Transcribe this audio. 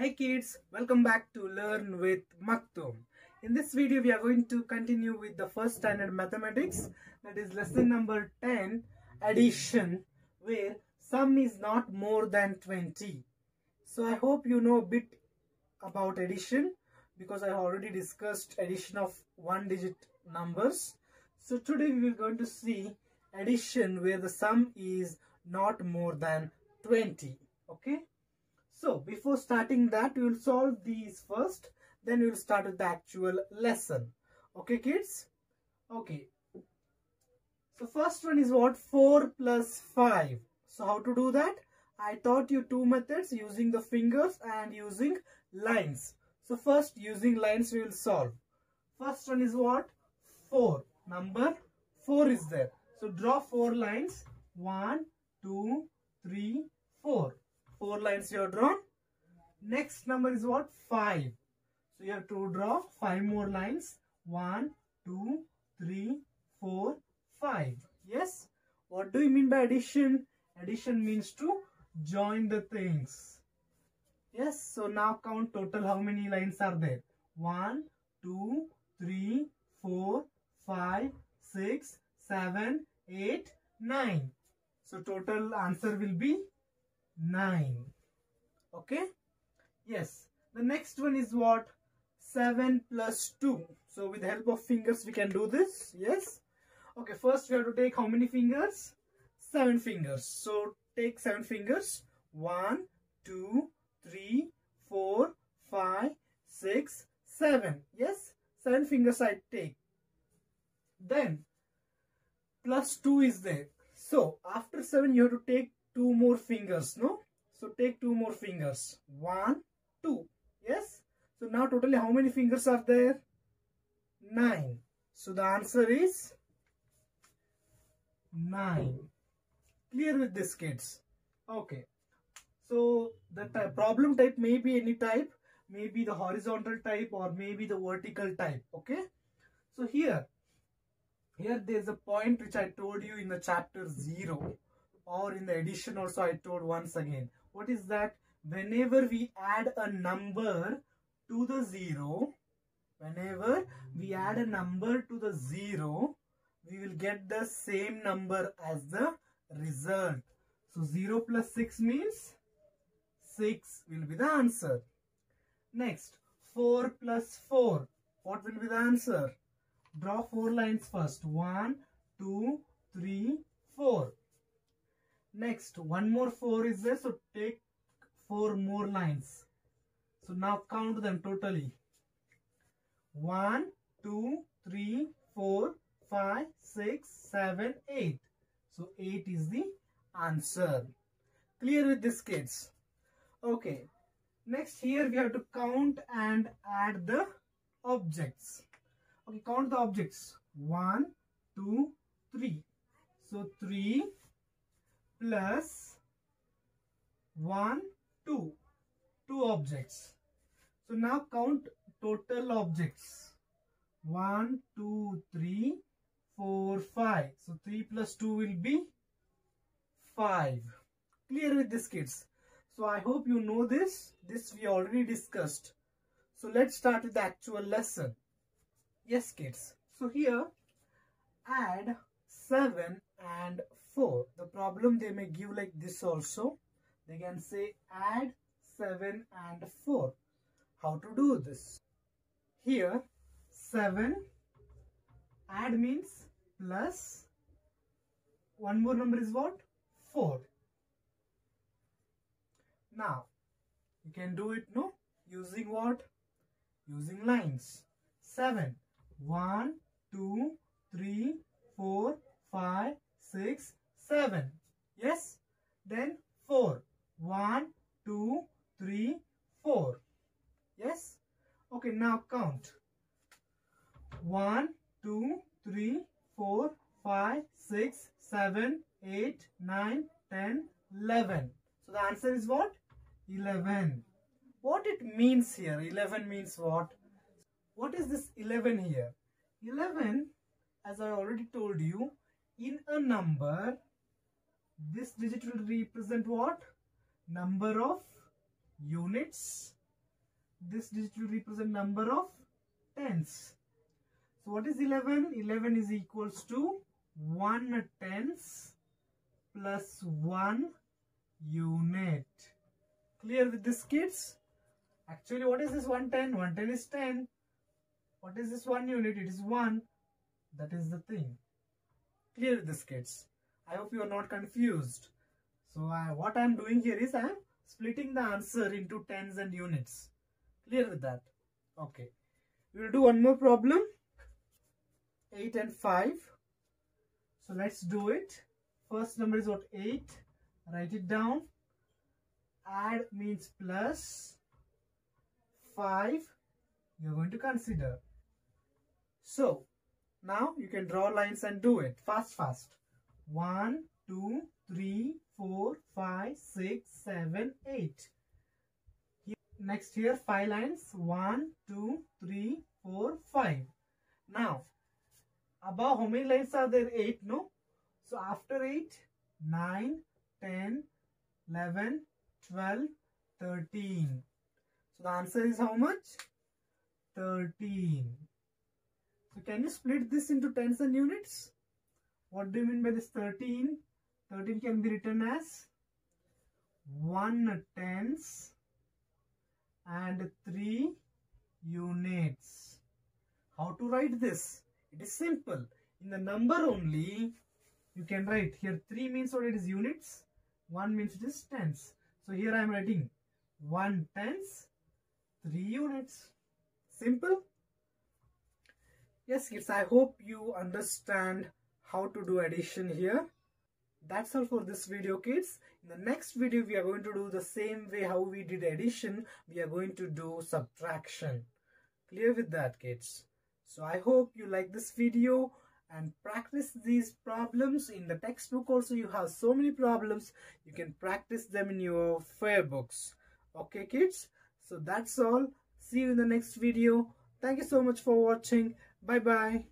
Hey kids, welcome back to Learn with Maktoum. In this video we are going to continue with the first standard mathematics, that is lesson number 10, addition, where sum is not more than 20. So I hope you know a bit about addition because I already discussed addition of one digit numbers. So today we are going to see addition where the sum is not more than 20. Okay. So before starting that, we will solve these first, then we will start with the actual lesson. Okay kids? Okay. So first one is what? 4 plus 5. So how to do that? I taught you two methods, using the fingers and using lines. So first using lines we will solve. First one is what? 4. Number 4 is there. So draw 4 lines. 1, 2, 3, 4. 4 lines you have drawn. Next number is what? 5. So you have to draw 5 more lines. 1, 2, 3, 4, 5. Yes. What do you mean by addition? Addition means to join the things. Yes. So now count total how many lines are there. 1, 2, 3, 4, 5, 6, 7, 8, 9. So total answer will be 9. Okay. Yes. The next one is what? 7 plus 2. So with the help of fingers we can do this. Yes. Okay. First we have to take how many fingers? 7 fingers. So take 7 fingers. 1, 2, 3, 4, 5, 6, 7. Yes. 7 fingers I take. Then plus 2 is there. So after 7 you have to take 2 more fingers, no? So take 2 more fingers. 1, 2. Yes? So now totally how many fingers are there? 9. So the answer is 9. Clear with this, kids? Okay. So the problem type may be any type. Maybe the horizontal type or maybe the vertical type. Okay? So here there is a point which I told you in the chapter 0. Or in the addition also I told once again. What is that? Whenever we add a number to the 0, we will get the same number as the result. So 0 plus 6 means 6 will be the answer. Next, 4 plus 4. What will be the answer? Draw 4 lines first. 1, 2, 3, 4. Next, one more 4 is there, so take 4 more lines. So now count them totally. 1, 2, 3, 4, 5, 6, 7, 8. So 8 is the answer. Clear with this, kids? Okay. Next, here we have to count and add the objects. Okay, count the objects. 1, 2, 3. So 3 plus 1, 2. 2 objects. So now count total objects. 1, 2, 3, 4, 5. So 3 plus 2 will be 5. Clear with this, kids? So I hope you know this. This we already discussed. So let's start with the actual lesson. Yes, kids. So here add 7 and 4. The problem they may give like this also. They can say add 7 and 4. How to do this? Here 7, add means plus, one more number is what? 4. Now you can do it, no? Using what? Using lines. 7. 1, 2, 3, 4, 5, 6, 7. Yes. Then 4. 1, 2, 3, 4. Yes. Okay. Now count. 1, 2, 3, 4, 5, 6, 7, 8, 9, 10, 11. So the answer is what? 11. What it means here? 11 means what? What is this 11 here? 11, as I already told you, in a number, this digit will represent what? Number of units this digit will represent number of tens. So what is 11? 11 is equals to 1 tenths plus 1 unit. Clear with this, kids? Actually, what is this 1 tenth? 1 tenth is 10. What is this 1 unit? It is 1. That is the thing. Clear with this, kids? I hope you are not confused. So what I am doing here is I am splitting the answer into tens and units. Clear with that? Okay. We will do one more problem. 8 and 5. So let's do it. First number is what? 8. Write it down. Add means plus. 5 you are going to consider. So now you can draw lines and do it fast. 1, 2, 3, 4, 5, 6, 7, 8. Next here 5 lines. 1, 2, 3, 4, 5. Now above how many lines are there? 8, no? So after 8, 9, 10, 11, 12, 13. So the answer is how much? 13. So can you split this into tens and units? What do you mean by this 13? 13 can be written as 1 tenths and 3 units. How to write this? It is simple. In the number only, you can write here 3 means what? It is units, 1 means it is tenths. So here I am writing 1 tenths, 3 units. Simple? Yes, kids, I hope you understand how to do addition here. That's all for this video, kids. In the next video, we are going to do the same way how we did addition. We are going to do subtraction. Clear with that, kids? So I hope you like this video and practice these problems. In the textbook also, you have so many problems. You can practice them in your fair books. Okay, kids? So that's all. See you in the next video. Thank you so much for watching. Bye-bye.